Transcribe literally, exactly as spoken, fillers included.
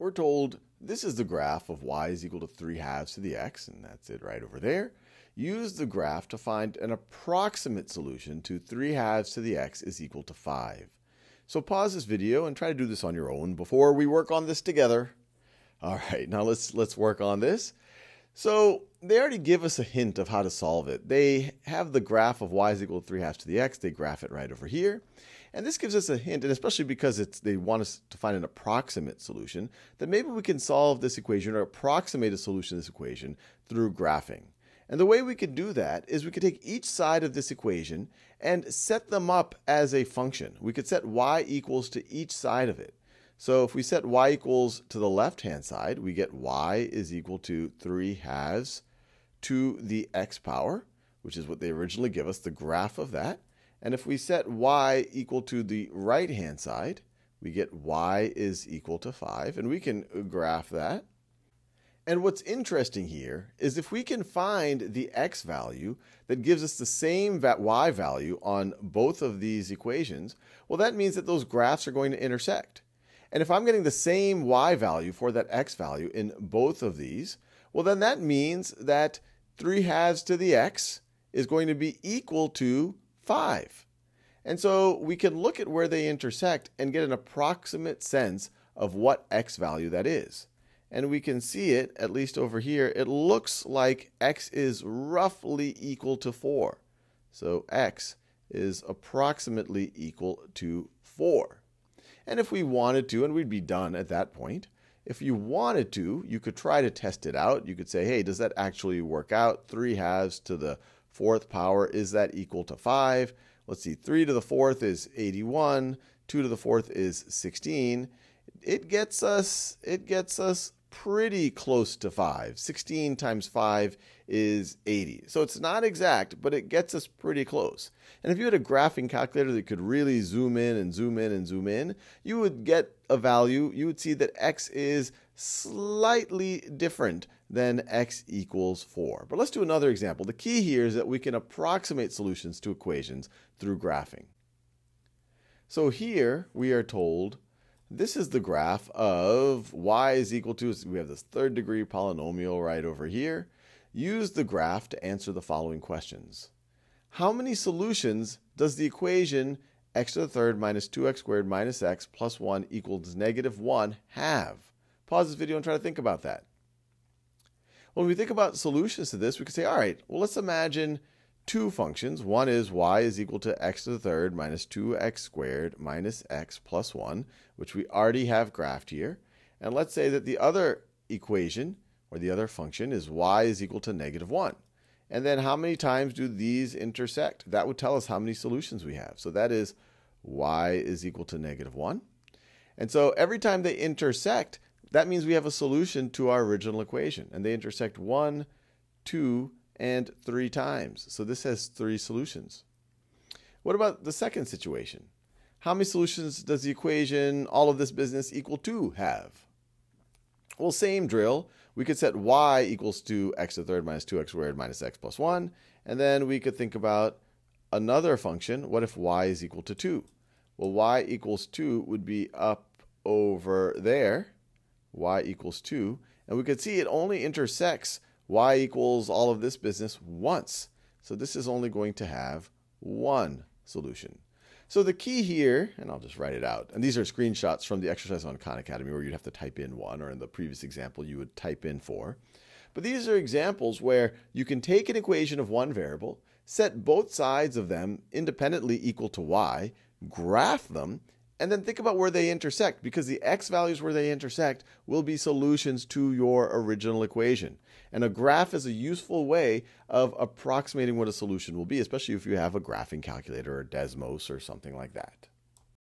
we're told this is the graph of y is equal to three halves to the x, and that's it right over there. Use the graph to find an approximate solution to three halves to the x is equal to five. So pause this video and try to do this on your own before we work on this together. All right, now let's, let's work on this. So they already give us a hint of how to solve it. They have the graph of y is equal to three halves to the x. They graph it right over here. And this gives us a hint, and especially because it's, they want us to find an approximate solution, that maybe we can solve this equation or approximate a solution to this equation through graphing. And the way we could do that is we could take each side of this equation and set them up as a function. We could set y equals to each side of it. So if we set y equals to the left-hand side, we get y is equal to three halves to the x power, which is what they originally give us, the graph of that. And if we set y equal to the right-hand side, we get y is equal to five, and we can graph that. And what's interesting here is if we can find the x value that gives us the same y value on both of these equations, well, that means that those graphs are going to intersect. And if I'm getting the same y value for that x value in both of these, well, then that means that three halves to the x is going to be equal to five. And so we can look at where they intersect and get an approximate sense of what x value that is. And we can see it, at least over here, it looks like x is roughly equal to four. So x is approximately equal to four. And if we wanted to, and we'd be done at that point, if you wanted to, you could try to test it out. You could say, hey, does that actually work out? three halves to the fourth power, is that equal to five? Let's see, three to the fourth is eighty-one, two to the fourth is sixteen. It gets us, it gets us pretty close to five. sixteen times five is eighty. So it's not exact, but it gets us pretty close. And if you had a graphing calculator that could really zoom in and zoom in and zoom in, you would get a value. You would see that x is slightly different than x equals four. But let's do another example. The key here is that we can approximate solutions to equations through graphing. So here we are told this is the graph of y is equal to, we have this third degree polynomial right over here. Use the graph to answer the following questions. How many solutions does the equation x to the third minus two x squared minus x plus one equals negative one have? Pause this video and try to think about that. Well, when we think about solutions to this, we can say, all right, well, let's imagine two functions. One is y is equal to x to the third minus two x squared minus x plus one, which we already have graphed here. And let's say that the other equation, or the other function, is y is equal to negative one. And then how many times do these intersect? That would tell us how many solutions we have. So that is y is equal to negative one. And so every time they intersect, that means we have a solution to our original equation. And they intersect one, two, and three times. So this has three solutions. What about the second situation? How many solutions does the equation all of this business equal to have? Well, same drill. We could set y equals to x to the third minus two x squared minus x plus one. And then we could think about another function. What if y is equal to two? Well, y equals two would be up over there. Y equals two. And we could see it only intersects y equals all of this business once. So this is only going to have one solution. So the key here, and I'll just write it out, and these are screenshots from the exercise on Khan Academy where you'd have to type in one, or in the previous example, you would type in four. But these are examples where you can take an equation of one variable, set both sides of them independently equal to y, graph them, and then think about where they intersect, because the x values where they intersect will be solutions to your original equation. And a graph is a useful way of approximating what a solution will be, especially if you have a graphing calculator or Desmos or something like that.